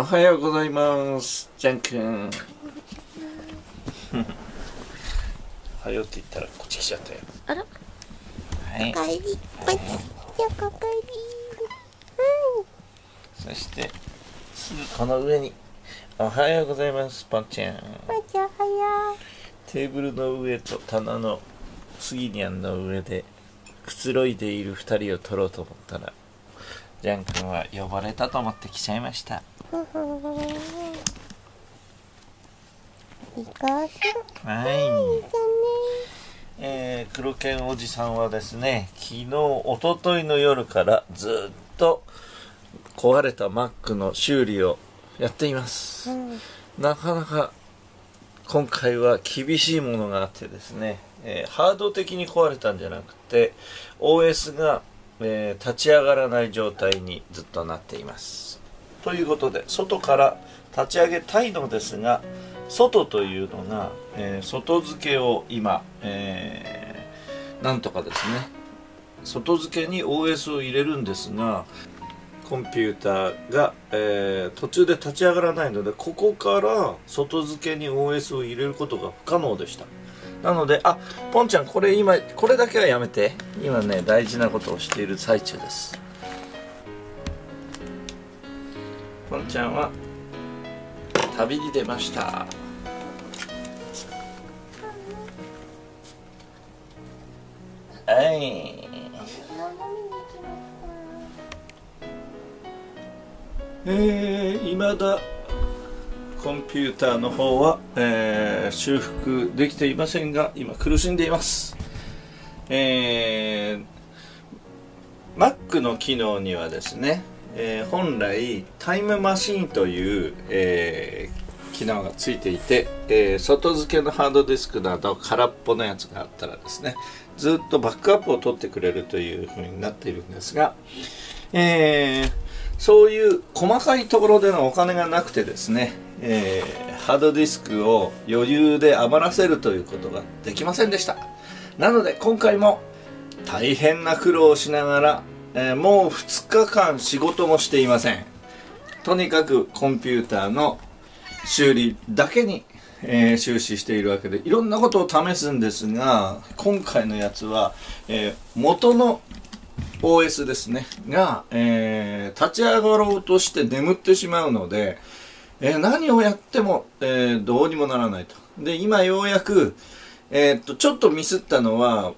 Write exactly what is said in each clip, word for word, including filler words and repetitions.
おはようございます。ジャンくん。おはようって言ったらこっち来ちゃったよ。あら。はい。おかえり。はい。じゃあおかえり。うん。そしてすぐこの上におはようございますパンちゃん。パンちゃんおはよう。テーブルの上と棚のスギニャンの上でくつろいでいる二人を撮ろうと思ったら、ジャンくんは呼ばれたと思って来ちゃいました。はい、えー、黒犬おじさんはですね、昨日おとといの夜からずっと壊れた マック の修理をやっています、うん、なかなか今回は厳しいものがあってですね、えー、ハード的に壊れたんじゃなくて オーエス が、えー、立ち上がらない状態にずっとなっています。ということで、外から立ち上げたいのですが、外というのが、えー、外付けを今、えー、なんとかですね、外付けに オーエス を入れるんですが、コンピューターが、えー、途中で立ち上がらないので、ここから外付けに オーエス を入れることが不可能でした。なので、あ、ポンちゃん、これ今、これだけはやめて。今ね、大事なことをしている最中です。ポンちゃんは旅に出ました。はい、えー、いまだコンピューターの方は、えー、修復できていませんが、今苦しんでいます。えー、マック の機能にはですね、えー、本来タイムマシーンという、えー、機能がついていて、えー、外付けのハードディスクなど空っぽのやつがあったらですね、ずっとバックアップを取ってくれるというふうになっているんですが、えー、そういう細かいところでのお金がなくてですね、えー、ハードディスクを余裕で余らせるということができませんでした。なので今回も大変な苦労をしながら、えー、もうふつかかん仕事もしていません。とにかくコンピューターの修理だけに、えー、終始しているわけで、いろんなことを試すんですが、今回のやつは、えー、元の オーエス ですねが、えー、立ち上がろうとして眠ってしまうので、えー、何をやっても、えー、どうにもならないと。で、今ようやく、えー、っとちょっとミスったのは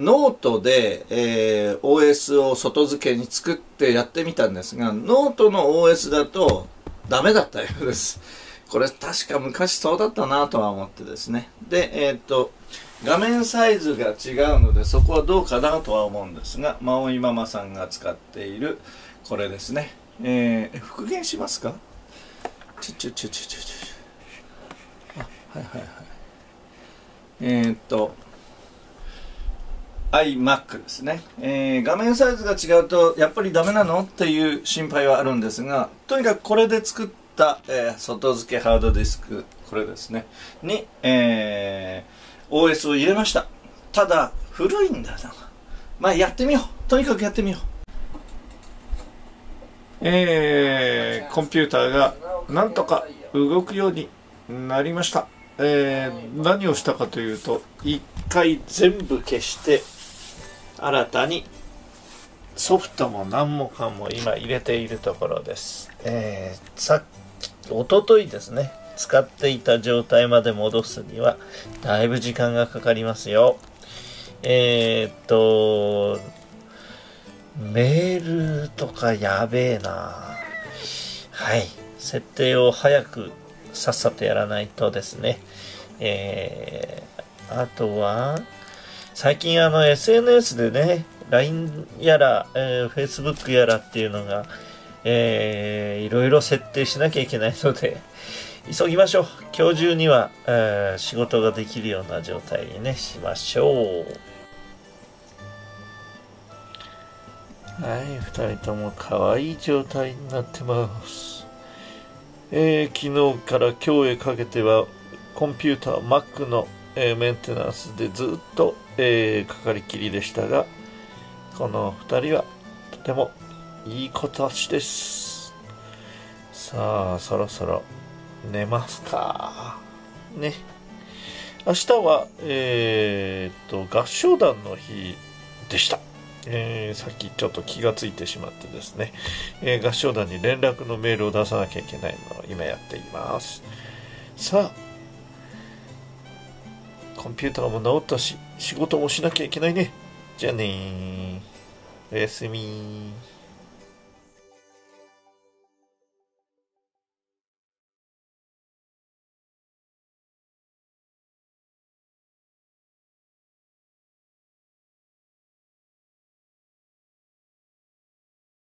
ノートで、えー、オーエス を外付けに作ってやってみたんですが、ノートの オーエス だとダメだったようです。これ確か昔そうだったなとは思ってですね。で、えー、っと、画面サイズが違うので、そこはどうかなとは思うんですが、まおいママさんが使っているこれですね。えー、復元しますか？ちょちょちょちょちょちょ。あ、はいはいはい。えー、っと、アイマック ですね、えー、画面サイズが違うとやっぱりダメなのっていう心配はあるんですが、とにかくこれで作った、えー、外付けハードディスク、これですねに、えー、オーエス を入れました。ただ古いんだな。まあやってみよう、とにかくやってみよう。えー、コンピューターがなんとか動くようになりました。えー、何をしたかというと、いっかい全部消して新たにソフトも何もかも今入れているところです。えー、さっきおとといですね、使っていた状態まで戻すにはだいぶ時間がかかりますよ。えー、っとメールとかやべえな。はい、設定を早くさっさとやらないとですね。えー、あとは最近あの エスエヌエス でね、 ライン やら、えー、フェイスブック やらっていうのが、えー、いろいろ設定しなきゃいけないので、急ぎましょう。今日中には、えー、仕事ができるような状態にねしましょう。はい、ふたりとも可愛い状態になってます。えー、昨日から今日へかけてはコンピューター マック の、えー、メンテナンスでずっと、えー、かかりきりでしたが、このふたりはとてもいい子たちです。さあ、そろそろ寝ますか。ね。明日は、えー、っと、合唱団の日でした。えー、さっきちょっと気がついてしまってですね、えー、合唱団に連絡のメールを出さなきゃいけないのを今やっています。さあ、コンピューターも直ったし、仕事もしなきゃいけないね。じゃあねー。おやすみー。